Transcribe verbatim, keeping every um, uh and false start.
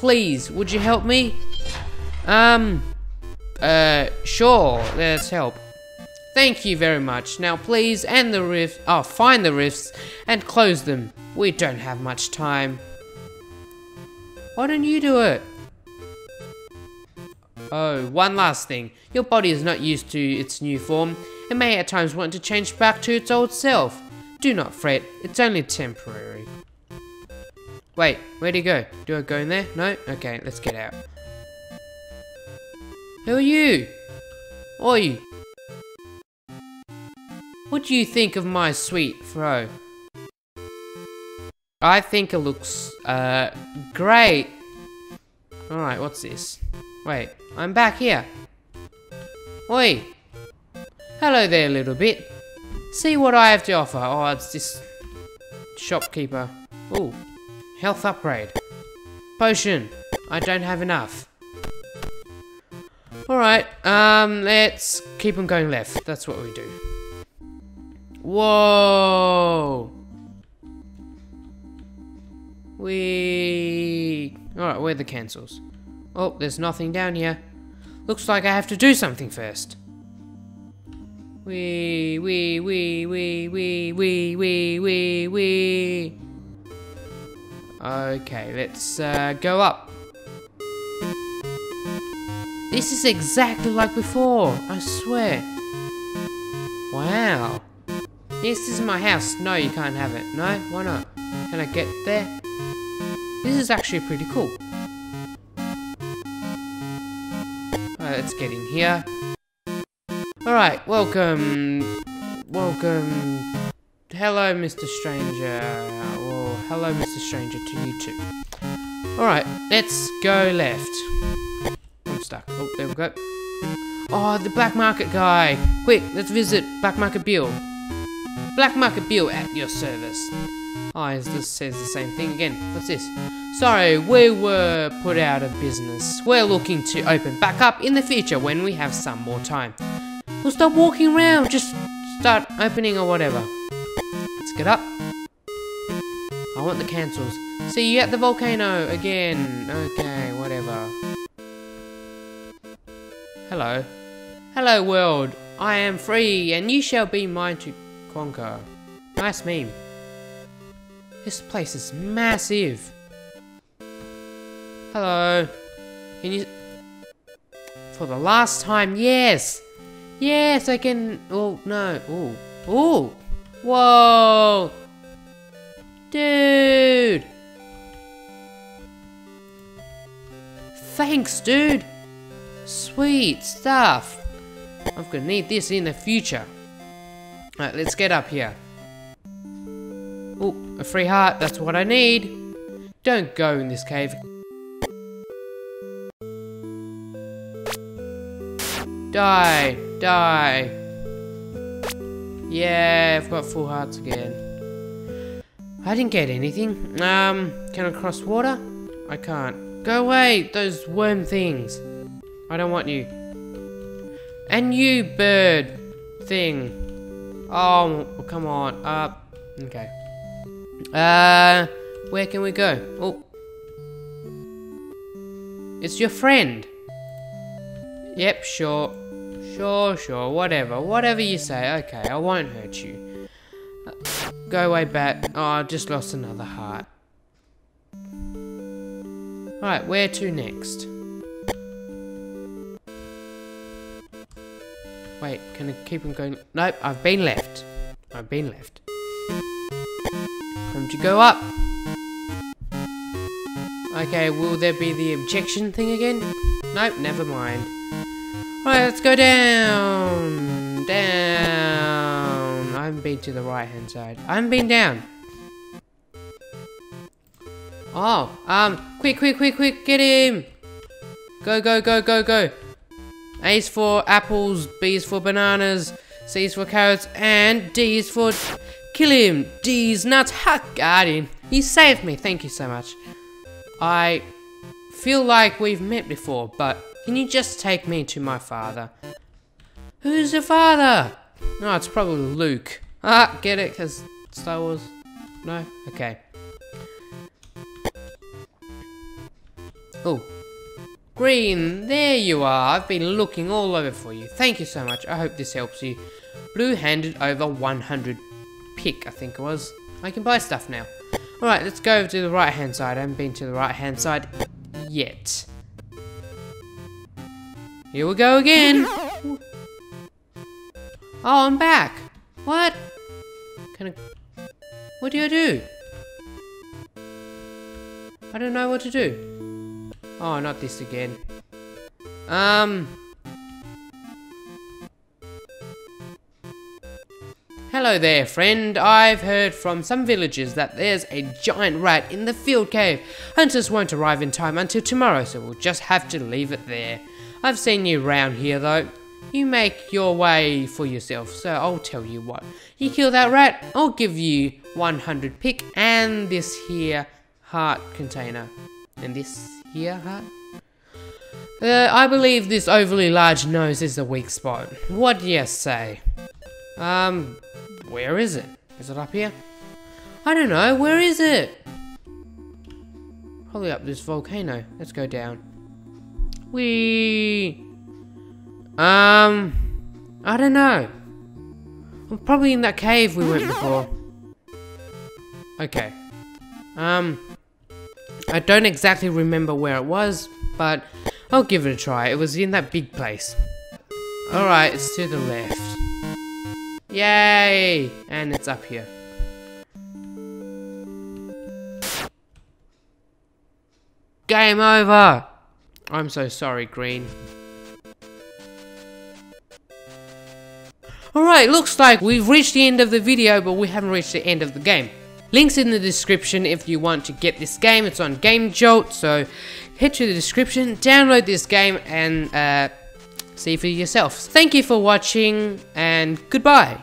Please, would you help me? Um, uh, sure, let's help. Thank you very much. Now please end the rift, oh, find the rifts and close them. We don't have much time. Why don't you do it? Oh, one last thing. Your body is not used to its new form. It may at times want to change back to its old self. Do not fret, it's only temporary. Wait, where'd he go? Do I go in there? No? Okay, let's get out. Who are you? Oi! What do you think of my sweet fro? I think it looks, uh, great. Alright, what's this? Wait, I'm back here. Oi! Hello there, little bit. See what I have to offer. Oh, it's this shopkeeper. Ooh. Health upgrade. Potion. I don't have enough. Alright, um, let's keep on going left. That's what we do. Whoa! Wee! Alright, where are the cancels? Oh, there's nothing down here. Looks like I have to do something first. Wee, wee, wee, wee, wee, wee, wee, wee, wee. Okay, let's uh, go up. This is exactly like before, I swear. Wow. Yes, this is my house. No, you can't have it. No? Why not? Can I get there? This is actually pretty cool. Alright, let's get in here. Alright, welcome. Welcome. Hello, Mister Stranger. Hello, Mister Stranger, to you too. Alright, let's go left. I'm stuck. Oh, there we go. Oh, the black market guy. Quick, let's visit Black Market Bill. Black Market Bill at your service. Oh, this says the same thing again. What's this? Sorry, we were put out of business. We're looking to open back up in the future when we have some more time. We'll stop walking around. Just start opening or whatever. Let's get up. I want the cancels. See you at the volcano again. Okay, whatever. Hello. Hello, world. I am free, and you shall be mine to conquer. Nice meme. This place is massive. Hello. Can you... For the last time, yes. Yes, I can... Oh, no. Oh. Oh. Whoa. Dude! Thanks, dude! Sweet stuff! I'm gonna need this in the future. Alright, let's get up here. Ooh, a free heart, that's what I need! Don't go in this cave. Die! Die! Yeah, I've got full hearts again. I didn't get anything. Um, can I cross water? I can't. Go away, those worm things. I don't want you. And you, bird thing. Oh, come on. Uh, okay. Uh, where can we go? Oh. It's your friend. Yep, sure. Sure, sure, whatever. Whatever you say. Okay, I won't hurt you. Uh, Go away, bat. Oh, I just lost another heart. Alright, where to next? Wait, can I keep on going? Nope, I've been left. I've been left. Time to go up. Okay, will there be the objection thing again? Nope, never mind. Alright, let's go down. Down. I haven't been to the right hand side. I haven't been down. Oh, um, quick, quick, quick, quick, get him! Go, go, go, go, go! A's for apples, B's for bananas, C's for carrots, and D's for... Kill him! D's nuts! Ha! Got him! You saved me, thank you so much. I feel like we've met before, but can you just take me to my father? Who's your father? No, it's probably Luke. Ah, get it, because Star Wars... No? Okay. Oh. Green, there you are. I've been looking all over for you. Thank you so much. I hope this helps you. Blue handed over one hundred pick, I think it was. I can buy stuff now. Alright, let's go over to the right hand side. I haven't been to the right hand side yet. Here we go again. Oh, I'm back. What? Can I... What do I do? I don't know what to do. Oh, not this again. Um. Hello there, friend. I've heard from some villagers that there's a giant rat in the field cave. Hunters won't arrive in time until tomorrow, so we'll just have to leave it there. I've seen you round here, though. You make your way for yourself, so I'll tell you what. You kill that rat, I'll give you one hundred pick and this here heart container. And this... Here, huh? Uh, I believe this overly large nose is the weak spot. What do you say? Um, where is it? Is it up here? I don't know, where is it? Probably up this volcano. Let's go down. Whee! Um, I don't know. I'm probably in that cave we went before. Okay. Um... I don't exactly remember where it was, but I'll give it a try. It was in that big place. Alright, it's to the left. Yay! And it's up here. Game over! I'm so sorry, Green. Alright, looks like we've reached the end of the video, but we haven't reached the end of the game. Links in the description if you want to get this game. It's on Game Jolt, so head to the description, download this game, and uh, see for yourself. Thank you for watching, and goodbye.